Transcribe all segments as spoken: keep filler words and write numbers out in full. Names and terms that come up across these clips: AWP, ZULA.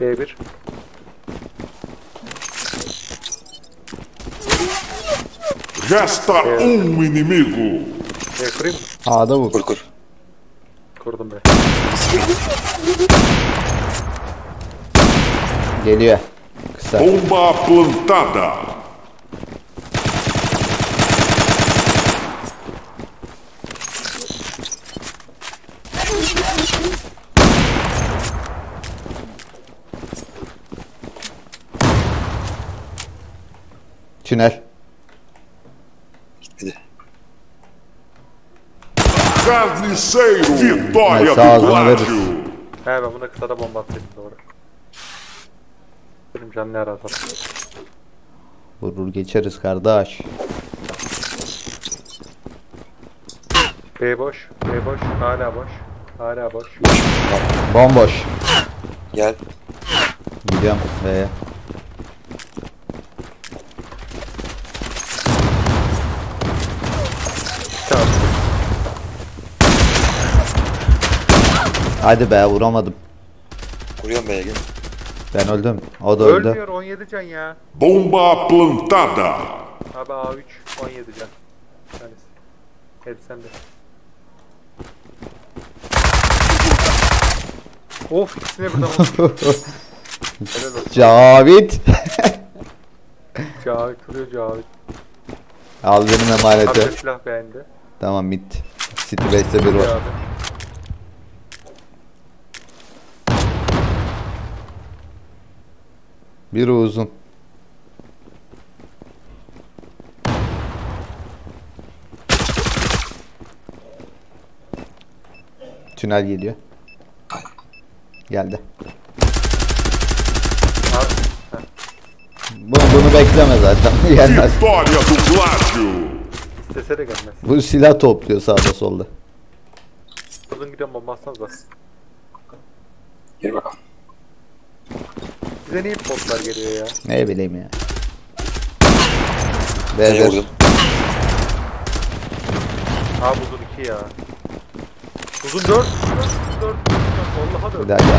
B bir. Gasta um inimigo. B kurayım mı? A'da vur. Kur kur. Kurdum B. Geliyor. Kısa. Bomba plantada. Tünel. Gitmedi. Carniceiro. Vitória do Gládio. He ben buna kısada bomba attım doğru. Benim canlı her azam. Vurur geçeriz kardeş. B boş. B boş. Hala boş. Hala boş. Bomboş. Gel. Gidiyorum B'ye. Hadi be vuramadım. Vuruyorum be gel. Ben öldüm. O da öldü. Ölmüyor on yedi can ya. Bomba plantada. Abi A üç on yedi can. Tanesi. Hadi sen de. Of ikisine buradan vurdum. Cavit. Cavit vuruyor Cavit. Al benim emaneti. Abi silah beğendi. Tamam bit. City base'de bir var. Biri uzun. Tünel geliyor. Geldi. Bunu, bunu bekleme zaten. Gelmez. İstese de gelmez. Bu silah topluyor sağda solda. Uzun giden bombasınız bas. Gel bakalım. Bize niye potlar geliyor ya? Ne bileyim ya. B'dir. Abi uzun iki ya. Uzun dört. dört. Vallaha dört. Bir daha gel.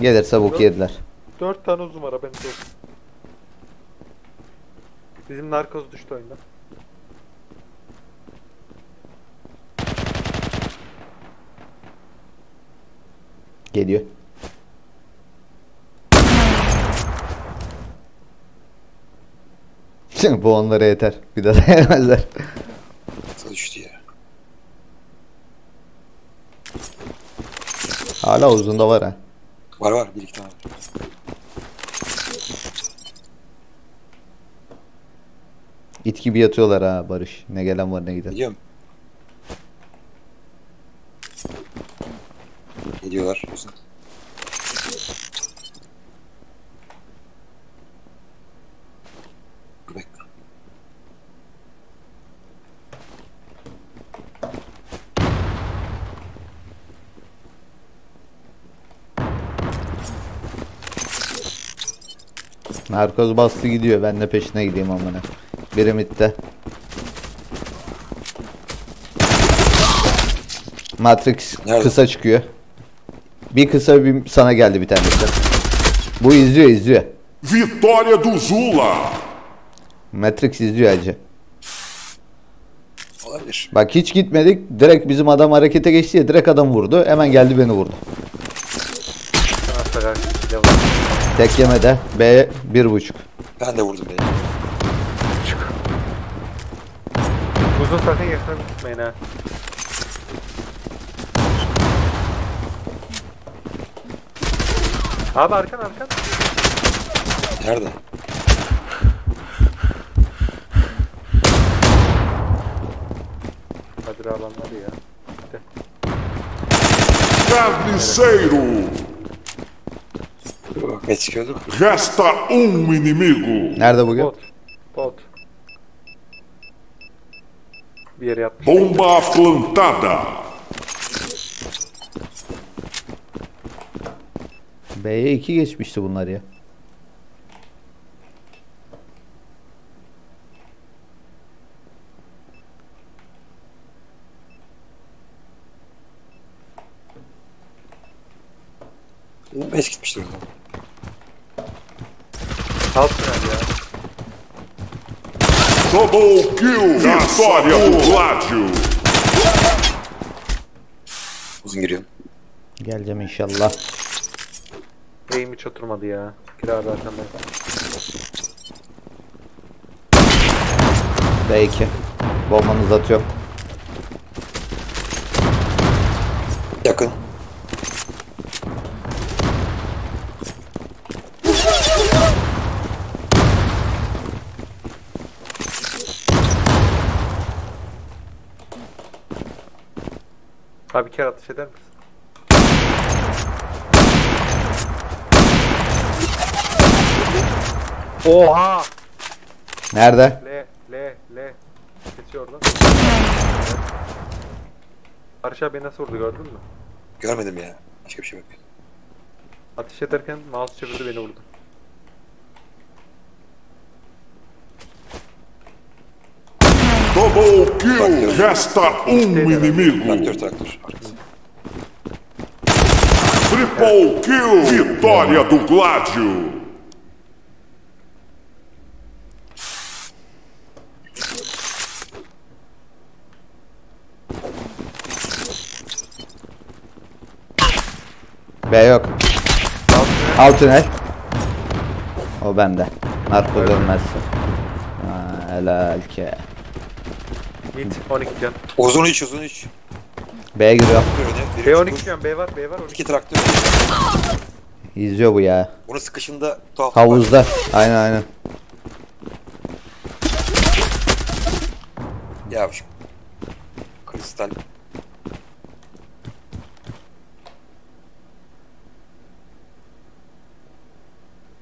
Gelirse bok yediler. dört tane uzun var haberiniz olsun. Bizim narkoz düştü oyundan. Geliyor. Bu onlara yeter. Bir daha dayanamazlar. Düştü ya. Hala uzunda var ha. Var var bir iki tane. İt gibi yatıyorlar ha Barış. Ne gelen var ne giden. Biliyorum. Geliyorlar. Uzun. Narkoz bastı gidiyor. Ben de peşine gideyim amına. Biri midde. Matrix nerede? Kısa çıkıyor. Bir kısa bir sana geldi bir tane. Bu izliyor izliyor. Vitória do Zula. Matrix izliyor acı. Olabilir. Bak hiç gitmedik. Direkt bizim adam harekete geçti ya. Direkt adam vurdu. Hemen geldi beni vurdu. Tek yemede B bir buçuk. Ben de vurdum B'ye. Uzun sakın yakına gitmeyin ha. Abi arkan arkan. Nerede? Kadir alan hadi ya. Carniceiro. Ne çıkıyorduk? Resta um inimigo. Nerede bugün? Bot. Bot. Bir yere yapmış. Bomba plantada. B'ye iki geçmişti bunlar ya. beş gitmiştir. Alt tünel ya. Double kill. Vitória do Lazio. Uzun giriyorum. Geleceğim inşallah. Beyim hiç oturmadı ya. Kira zaten ben. B iki. Bombanızı atıyor. Yakın. Abi bir kere atış eder misin? Oha! Nerede? L, L, L. Geçiyor lan. Barış abi nasıl vurdu gördün mü? Görmedim ya. Başka bir şey yok. Atış ederken mouse çevirdi beni vurdu. Double kill, resta um inimigo. Traktör, traktör. Triple kill, vitória do Gladio. B yok. Alt tünel. O bende. Narko görmezsin. Haa helal ki. on iki can. Uzun iç uzun iç. B'ye giriyor. B on iki can B var B var. iki traktör. İzliyor bu ya. Bunun sıkışında tuhaf. Havuzda. Var. Aynen aynen. Ya şu kristal.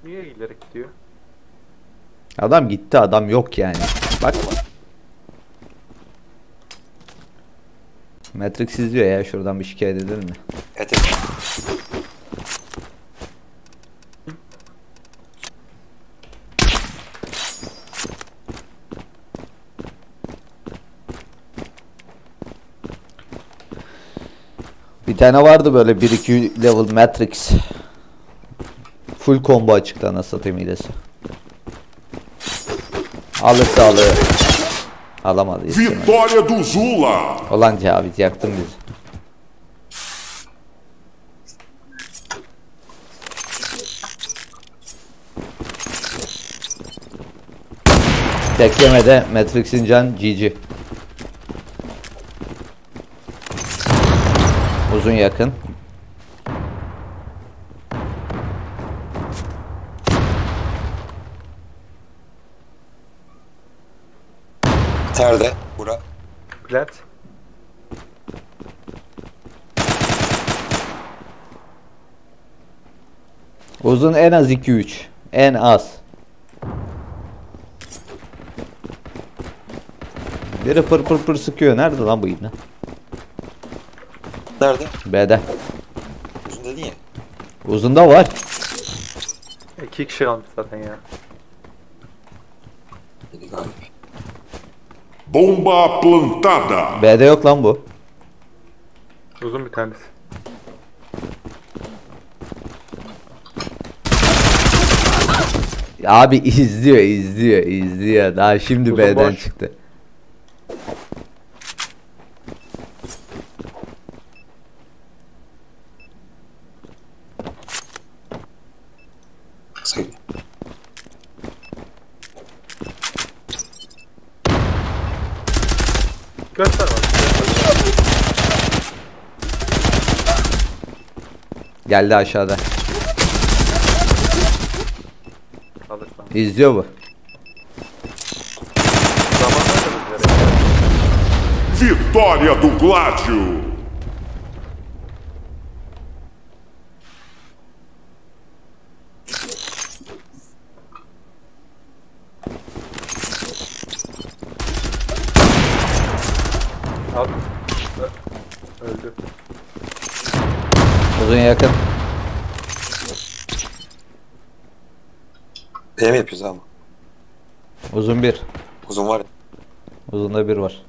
Niye ileri gidiyor? Adam gitti adam yok yani. Bak. Matrix izliyor ya şuradan bir şikayet edilir mi? Evet. Bir tane vardı böyle bir iki level Matrix. Full combo açıkta nasıl satayım hilesi. Alırsa alıyor. Alamadı. Vitória do Zula. Olan Cavit yaktın bizi. Teklemede Matrix'in can G G. Uzun yakın. Nerede? Bura. Plat. Uzun en az iki üç. En az. Biri pır pır pır sıkıyor. Nerede lan bu ibne? Nerede? B'de. Uzun dedin ya. Uzunda var. iki kişi kalmış zaten ya. Dedi galiba. Bomba plantada. B'de yok lan bu. Uzun bir tanesi. Abi izliyor, izliyor, izliyor. Daha şimdi uzun B'den boş. Çıktı. Göster bak. Geldi aşağıda. İzliyor bu. Vitória do Gladio. Öldü. Uzun yakın. P M yapıyoruz ama. Uzun bir. Uzun var. Uzunda bir var.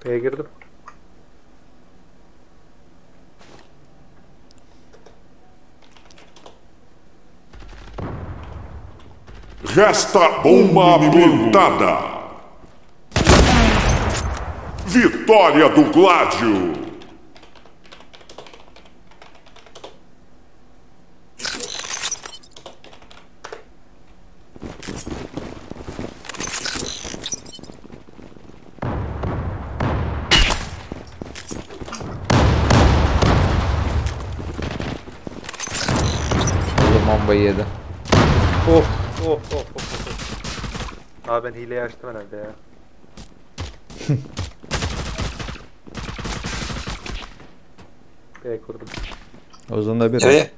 P'ye girdim. Resta bomba plantada. Vitória do Gládio. Bomba yedi. Oh oh oh oh oh. Abi ben hileyi açtım herhalde ya. B kurdum. Ozan da bir. Şey.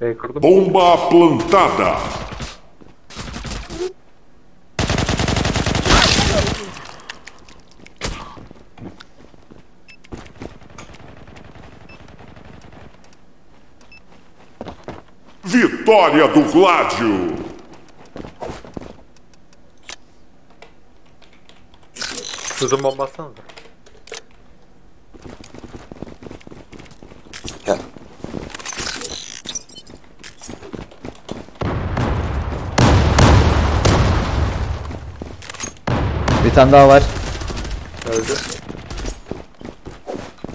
B kurdum. Bomba plantada. Vitória do Gládio. Kızım bombasana. Gel. Bir tane daha var. Öldü.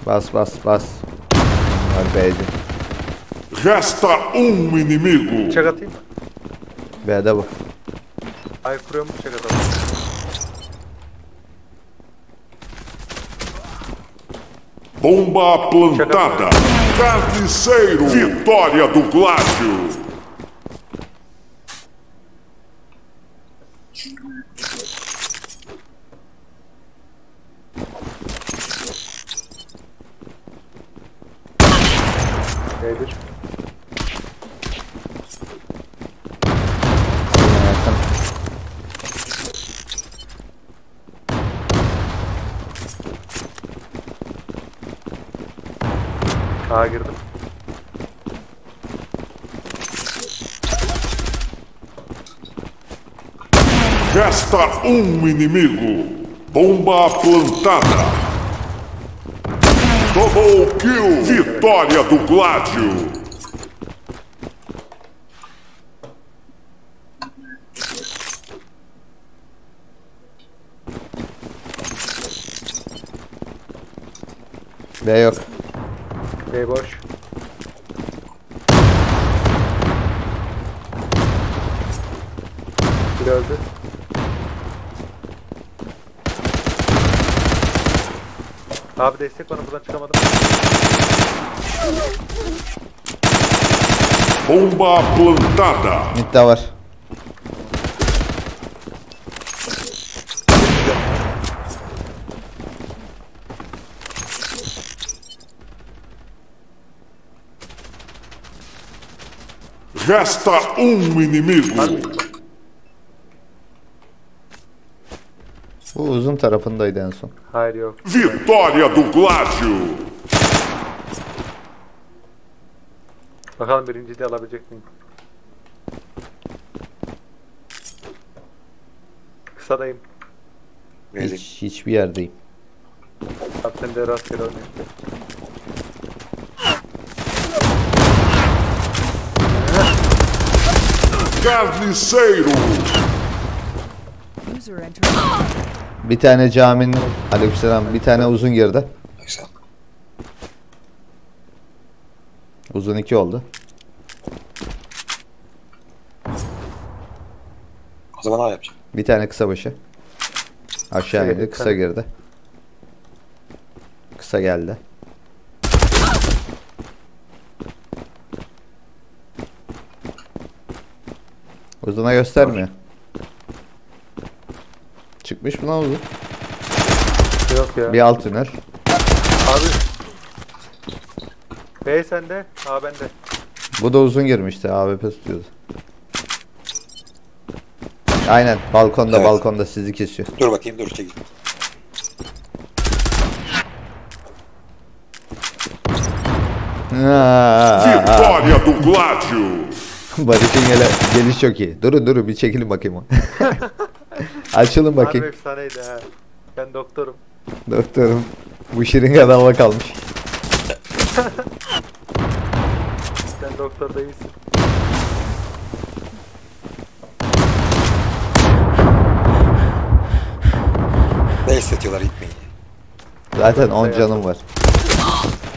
Bas bas bas. Öldü. Resta um inimigo. Bıçak atayım mı? B'de bu. Ay kuruyor mu bıçak atalım? Bomba plantada. Carniceiro. Vitória do Gládio. Neydi? Ağa girdim. Resta um inimigo. Bomba plantada. Double kill. Vitória do Gládio. Veio. B boş. Bir öldü. Abi destek bana, buradan çıkamadım. Bomba plantada. Mid'de var. Resta um inimigo. Bu uzun tarafındaydı en son. Hayır yok. Vitória do Gládio. Bakalım birinci de alabilecek miyim? Kısadayım. Hiç, hiçbir yerdeyim. Zaten de rastgele oynayayım. Carniceiro. Bir tane caminin aleykümselam, bir tane uzun girdi. Uzun iki oldu. O zaman ne yapacağım? Bir tane kısa başı. Aşağı indi, kısa girdi. Kısa geldi. Uzuna göstermiyor. Çıkmış mı lan uzun? Yok ya. Bir alt iner. Abi. B sende, A bende. Bu da uzun girmişti, A W P tutuyordu. Aynen, balkonda evet. Balkonda sizi kesiyor. Dur bakayım, dur çekil. Vitória do Gládio. Barış'ın geliş çok iyi. Durun durun bir çekilin bakayım. Açılın bakayım. Harbi efsaneydi ha. Ben doktorum. Doktorum. Bu şirin adama kalmış. Sen doktor da iyisin. besletiyorlar, gitmeyin. Zaten on canım var.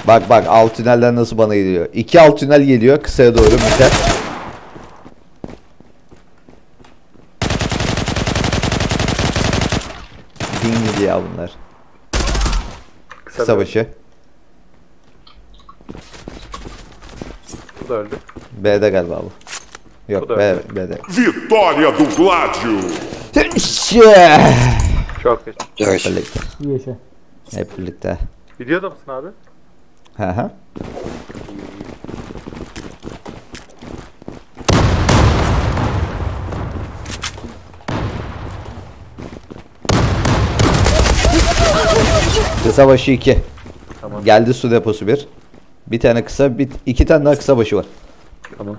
Bak bak alt tüneller nasıl bana geliyor. İki alt tünel geliyor kısaya doğru biter. Ding gidiyor ya bunlar. Kısa başı. Bu da öldü. B'de galiba bu. Yok B, B'de. Vitória do Gladio. Çok teşekkür ederim. Hep birlikte. Videoda mısın abi? He he. Kısa başı iki. Tamam. Geldi su deposu bir. Bir tane kısa, bir, iki tane daha kısa başı var. Tamam.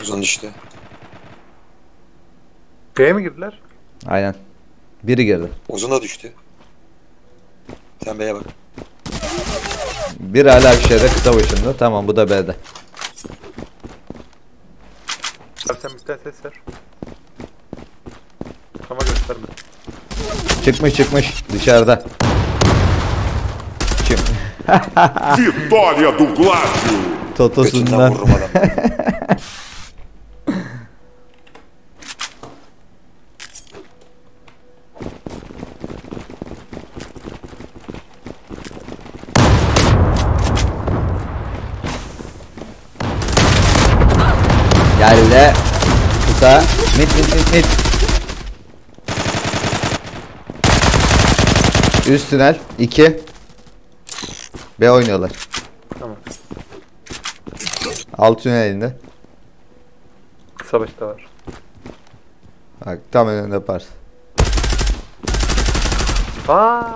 Uzun işte. B'ye mi girdiler? Aynen. Biri girdi. Uzuna düştü. Sen B'ye bak. Bir hala şeyde kısa başında. Tamam bu da B'de. Sen bir tane ses ver. Ama gösterme. Çıkmış çıkmış dışarıda. Çıkmış. Vitória do Gladio. Totosundan. Geldi. Kısa. Mit mit mit mit. Üst tünel. iki. B oynuyorlar. Tamam. Alt tünel elinde. Kısa başta var. Bak tam önünde pars. Aaa.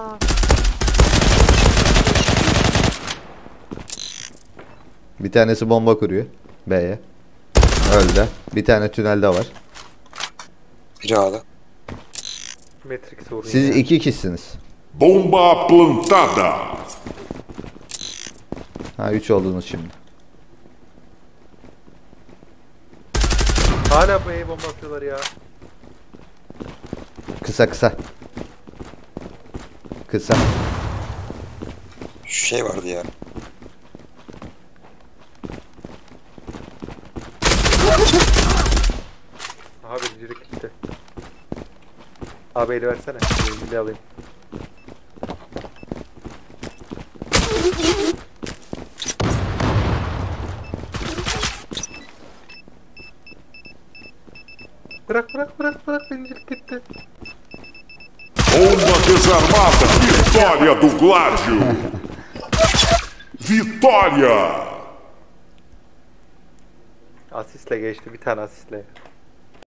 Bir tanesi bomba kuruyor. B'ye. Öldü. Bir tane tünelde var. Biri ağda. Siz iki kişisiniz. Bomba plantada. Ha üç oldunuz şimdi. Hala bu ev bomba atıyorlar ya. Kısa kısa. Kısa. Şu şey vardı ya. Abi birileri gitti. Abi eli versene. Eli alayım. Bırak bırak bırak bırak birileri gitti. Bomba desarmada. Vitória do Gladio. Vitória. Asistle geçti, bir tane asistle.